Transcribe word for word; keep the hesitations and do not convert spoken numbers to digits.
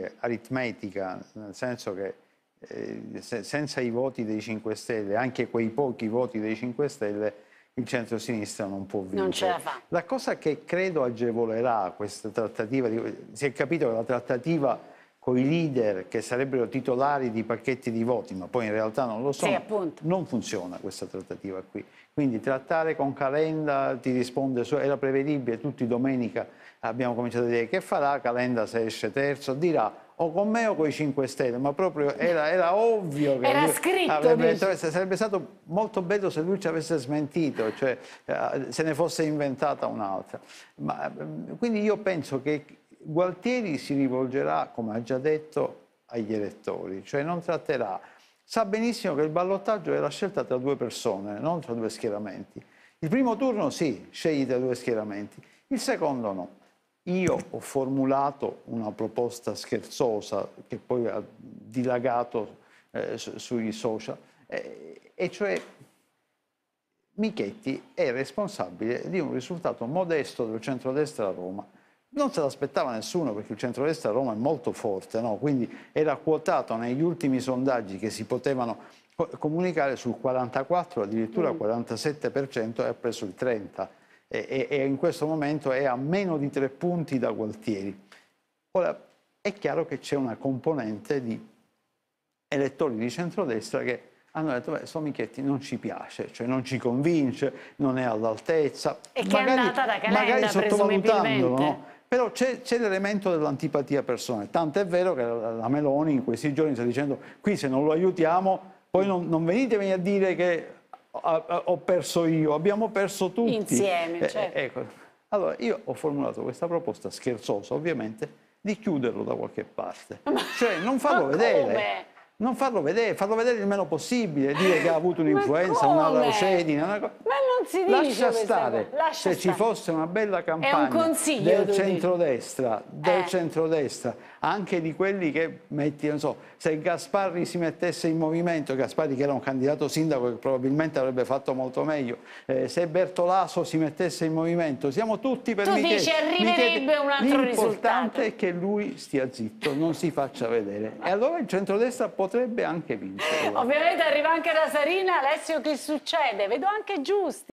dire, aritmetica, nel senso che eh, se, senza i voti dei cinque Stelle, anche quei pochi voti dei cinque Stelle, il centro-sinistra non può vincere. Non ce la fa. La cosa che credo agevolerà questa trattativa, di, si è capito che la trattativa con i leader che sarebbero titolari di pacchetti di voti, ma poi in realtà non lo sono, sì, non funziona questa trattativa qui. Quindi trattare con Calenda, ti risponde, era prevedibile, tutti domenica abbiamo cominciato a dire che farà, Calenda se esce terzo, dirà o con me o con i cinque Stelle, ma proprio era, era ovvio che era scritto, avrebbe, sarebbe stato molto bello se lui ci avesse smentito, cioè se ne fosse inventata un'altra. Ma, quindi io penso che Gualtieri si rivolgerà, come ha già detto, agli elettori, cioè non tratterà, sa benissimo che il ballottaggio è la scelta tra due persone, non tra due schieramenti. Il primo turno sì, scegli tra due schieramenti, il secondo no. Io ho formulato una proposta scherzosa che poi ha dilagato eh, su, sui social, eh, e cioè Michetti è responsabile di un risultato modesto del centrodestra a Roma. Non se l'aspettava nessuno, perché il centrodestra a Roma è molto forte, no? Quindi era quotato negli ultimi sondaggi che si potevano comunicare sul quarantaquattro, addirittura quarantasette per cento, e ha preso il trenta per cento e, e in questo momento è a meno di tre punti da Gualtieri. Ora è chiaro che c'è una componente di elettori di centrodestra che hanno detto, beh, so Michetti non ci piace, cioè non ci convince, non è all'altezza. E che magari, è andata da Calenda, magari sottovalutandolo, no? Però c'è l'elemento dell'antipatia personale. Tant'è vero che la, la Meloni in questi giorni sta dicendo, qui se non lo aiutiamo, poi non, non venitemi a dire che ho, ho perso io, abbiamo perso tutti. Insieme, certo. Eh, ecco. Allora, io ho formulato questa proposta scherzosa, ovviamente, di chiuderlo da qualche parte. Ma cioè, non farlo vedere. Come? Non farlo vedere, farlo vedere il meno possibile, dire che ha avuto un'influenza, una leucemia, una cosa. Ma non si dice. Lascia stare, lascia se stare. Ci fosse una bella campagna un del centrodestra, del eh. centrodestra, anche di quelli che metti, non so, se Gasparri si mettesse in movimento, Gasparri che era un candidato sindaco che probabilmente avrebbe fatto molto meglio, eh, se Bertolaso si mettesse in movimento, siamo tutti per Michetti. Tu dici, arriverebbe un altro risultato. L'importante è che lui stia zitto, non si faccia vedere. E allora il centrodestra può potrebbe anche vincere. Ovviamente arriva anche da Sarina, Alessio, che succede? Vedo anche Giusti.